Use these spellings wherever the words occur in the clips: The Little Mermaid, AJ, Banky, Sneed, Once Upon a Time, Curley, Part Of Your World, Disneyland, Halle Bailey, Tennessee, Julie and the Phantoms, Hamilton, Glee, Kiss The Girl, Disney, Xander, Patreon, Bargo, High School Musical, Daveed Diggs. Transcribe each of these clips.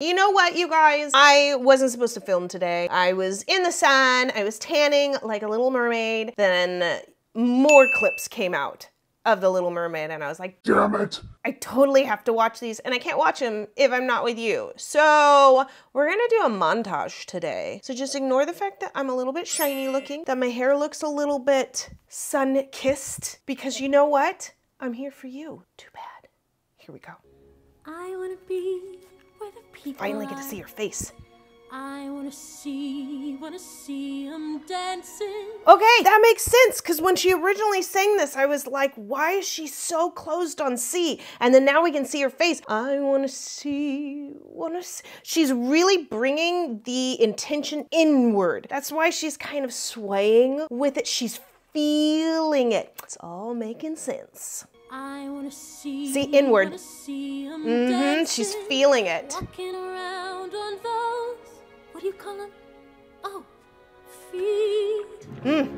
You know what, you guys? I wasn't supposed to film today. I was in the sun, I was tanning like a Little Mermaid, then more clips came out of The Little Mermaid and I was like, damn it. I totally have to watch these and I can't watch them if I'm not with you. So we're gonna do a montage today. So just ignore the fact that I'm a little bit shiny looking, that my hair looks a little bit sun-kissed, because you know what? I'm here for you. Too bad. Here we go. I wanna be where the people finally get to see your face. I wanna see them dancing. Okay, that makes sense, because when she originally sang this, I was like, why is she so closed on C? And then now we can see her face. I wanna see. She's really bringing the intention inward. That's why she's kind of swaying with it. She's feeling it. It's all making sense. I wanna see. See, inward. Mm-hmm, she's feeling it. Walking around on those, what do you call them? Oh, feet. Mm.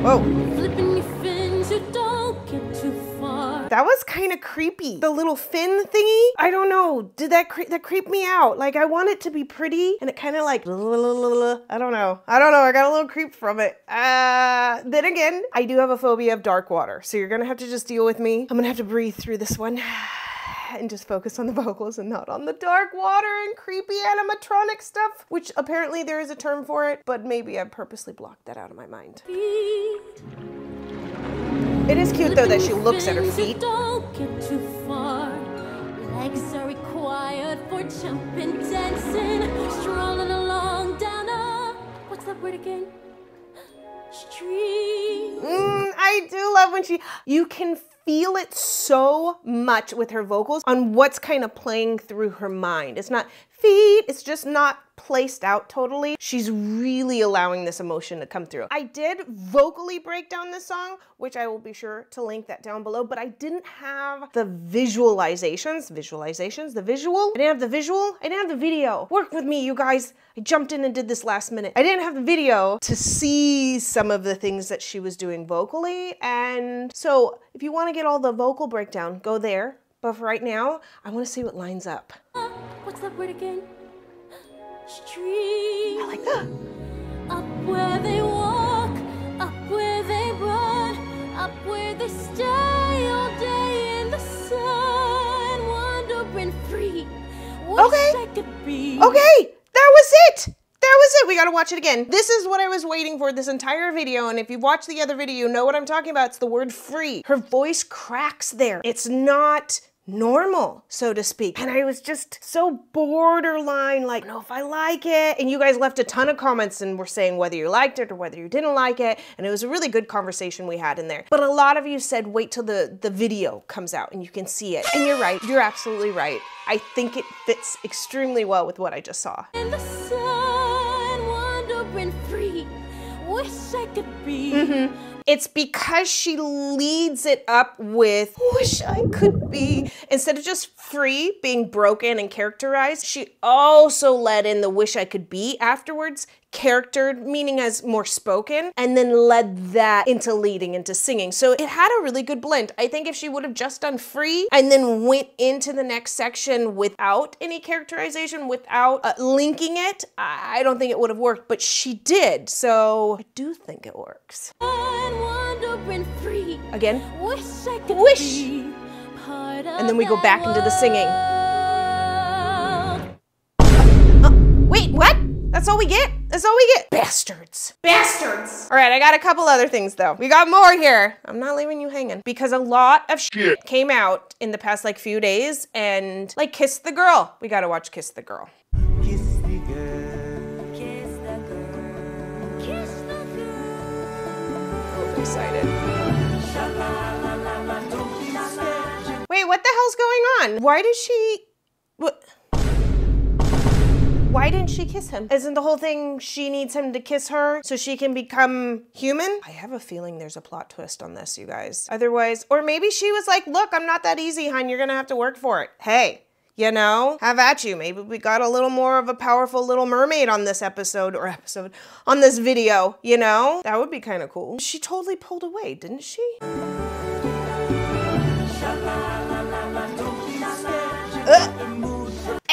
Whoa. Flipping your fins, you don't get too far. That was kind of creepy. The little fin thingy. I don't know. Did that creep me out? Like, I want it to be pretty, and it kind of like. I don't know. I don't know. I got a little creep from it. Then again, I do have a phobia of dark water, so you're gonna have to just deal with me. I'm gonna have to breathe through this one. And just focus on the vocals and not on the dark water and creepy animatronic stuff, which apparently there is a term for it, but maybe I purposely blocked that out of my mind. It is cute though that she looks at her feet. Don't get too far. Legs are required for jumping, dancing, strolling along down a, what's that word again? Street. I do love when she, you can feel it so much with her vocals on what's kind of playing through her mind. It's not feet, it's just not placed out totally. She's really allowing this emotion to come through. I did vocally break down this song, which I will be sure to link that down below, but I didn't have the visual. I didn't have the video. Work with me, you guys. I jumped in and did this last minute. I didn't have the video to see some of the things that she was doing vocally. And so if you want to get all the vocal breakdown, go there. But for right now, I want to see what lines up. What's that word again? Street. I like that. Up where they walk, up where they run, up where they stay all day in the sun, wandering free. Wish I could be. Okay, that was it. That was it, we gotta watch it again. This is what I was waiting for this entire video, and if you've watched the other video, you know what I'm talking about, it's the word free. Her voice cracks there. It's not normal, so to speak. And I was just so borderline, like, I don't know if I like it. And you guys left a ton of comments and were saying whether you liked it or whether you didn't like it. And it was a really good conversation we had in there. But a lot of you said, wait till the video comes out and you can see it. And you're right, you're absolutely right. I think it fits extremely well with what I just saw. In the sun, wandering free, wish I could be. Mm-hmm. It's because she leads it up with, wish I could be. Instead of just free being broken and characterized, she also let in the wish I could be afterwards, charactered, meaning as more spoken, and then led that into leading into singing. So it had a really good blend. I think if she would have just done free and then went into the next section without any characterization, without linking it, I don't think it would have worked, but she did. So I do think it works. Free. Again, wish I could be part of and then we go back into the singing. Wait, what? That's all we get? That's all we get? Bastards. Bastards. All right, I got a couple other things though. We got more here. I'm not leaving you hanging because a lot of shit came out in the past like few days and like Kiss the Girl. We gotta watch Kiss the Girl. Excited. Wait, what the hell's going on? Why did she, what? Why didn't she kiss him? Isn't the whole thing she needs him to kiss her so she can become human? I have a feeling there's a plot twist on this, you guys. Otherwise, or maybe she was like, look, I'm not that easy, hon. You're gonna have to work for it. Hey. You know, have at you. Maybe we got a little more of a powerful Little Mermaid on this episode, on this video, you know? That would be kind of cool. She totally pulled away, didn't she?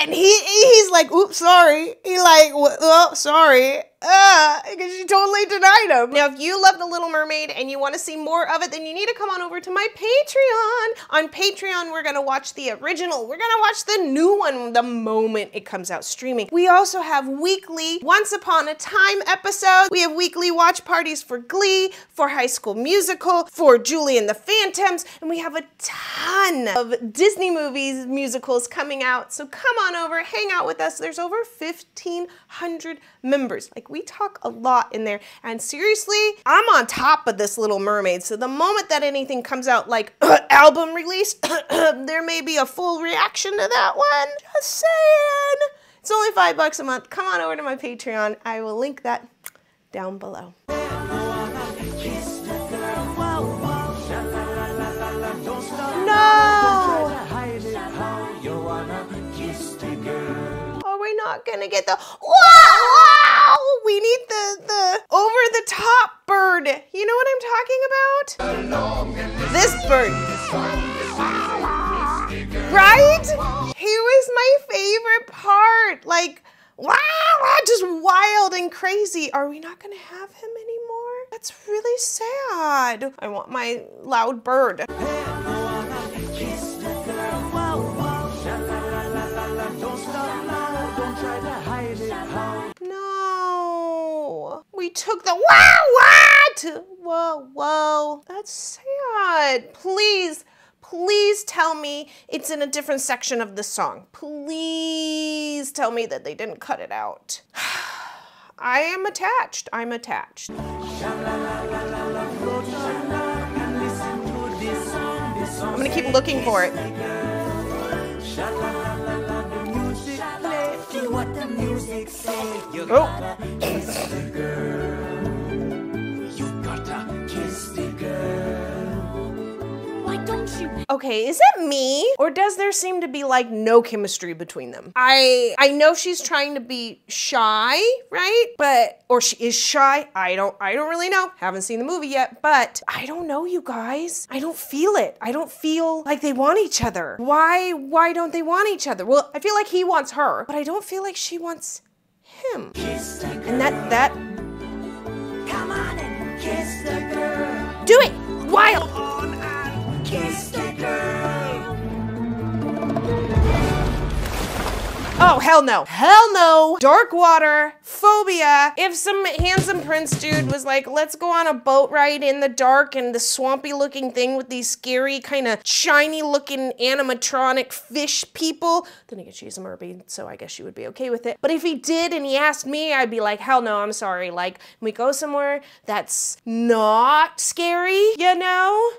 And he's like, oops, sorry. He like, oh, sorry. Because she totally denied him. Now, if you love The Little Mermaid and you want to see more of it, then you need to come on over to my Patreon. On Patreon, we're going to watch the original. We're going to watch the new one the moment it comes out streaming. We also have weekly Once Upon a Time episodes. We have weekly watch parties for Glee, for High School Musical, for Julie and the Phantoms, and we have a ton of Disney movies, musicals coming out. So come on over, hang out with us. There's over 1,500 members. Like, we talk a lot in there, and seriously, I'm on top of this Little Mermaid, so the moment that anything comes out, like album release, there may be a full reaction to that one. Just saying. It's only $5 a month. Come on over to my Patreon. I will link that down below. Not gonna get the wow. We need the over the top bird. You know what I'm talking about? This bird, right? He was my favorite part. Like, wow, just wild and crazy. Are we not gonna have him anymore? That's really sad. I want my loud bird. We took the wow, what? Whoa, whoa. That's sad. Please, please tell me it's in a different section of the song. Please tell me that they didn't cut it out. I am attached. I'm attached. I'm gonna keep looking for it. What the music say, you gotta kiss the girl. You gotta kiss the girl. Why don't you? Okay, is it me? Or does there seem to be like no chemistry between them? I know she's trying to be shy, right? But, or she is shy. I don't really know. Haven't seen the movie yet, but I don't know, you guys. I don't feel it. I don't feel like they want each other. Why don't they want each other? Well, I feel like he wants her, but I don't feel like she wants him. Kiss the girl. And that. Come on and kiss the girl. Do it. Wild. Come on and kiss the girl. Oh, hell no. Hell no. Dark water. Phobia. If some handsome prince dude was like, let's go on a boat ride in the dark and the swampy looking thing with these scary kind of shiny looking animatronic fish people, then I guess she's a mermaid, so I guess she would be okay with it. But if he did and he asked me, I'd be like, hell no, I'm sorry. Like, we go somewhere that's not scary, you know?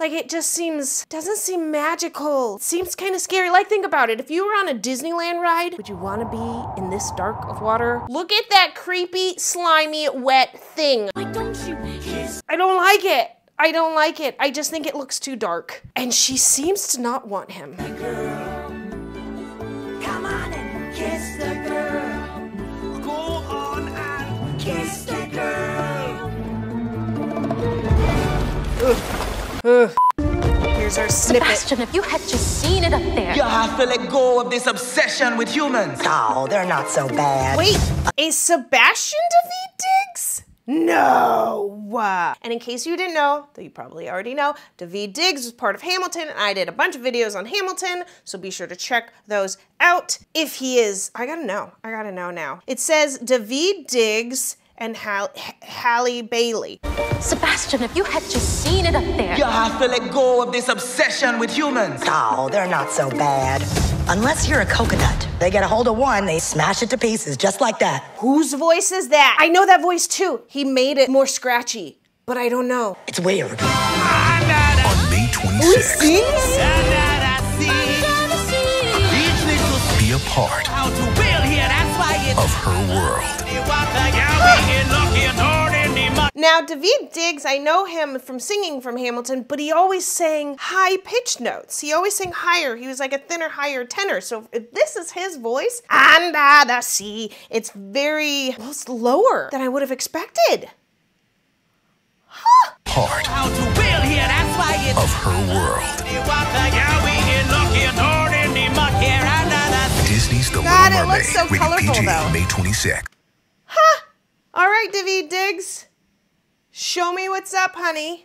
Like, it just seems, doesn't seem magical. It seems kind of scary. Like, think about it. If you were on a Disneyland ride, would you want to be in this dark of water? Look at that creepy, slimy, wet thing. Why don't you kiss? I don't like it. I don't like it. I just think it looks too dark. And she seems to not want him. The girl. Come on and kiss the girl. Go on and kiss the girl. Ugh. Ugh. Here's our snippet. Sebastian, if you had just seen it up there. You have to let go of this obsession with humans. Oh, they're not so bad. Wait, is Sebastian Daveed Diggs? No. And in case you didn't know, though you probably already know, Daveed Diggs was part of Hamilton, and I did a bunch of videos on Hamilton, so be sure to check those out. If he is, I gotta know now. It says Daveed Diggs and Halle Bailey. Sebastian, if you had just seen it up there. You have to let go of this obsession with humans. Oh, they're not so bad. Unless you're a coconut. They get a hold of one, they smash it to pieces, just like that. Whose voice is that? I know that voice too. He made it more scratchy, but I don't know. It's weird. On May 26th. Be a part of her world. Now, Daveed Diggs, I know him from singing from Hamilton, but he always sang high-pitched notes. He always sang higher. He was like a thinner, higher tenor. So if this is his voice, under the sea, it's very, well, it's lower than I would have expected. Huh. Part of her world. Disney's The Little Mermaid. It looks so colorful, PG, though. May 26th. Huh. All right, Daveed Diggs. Show me what's up, honey.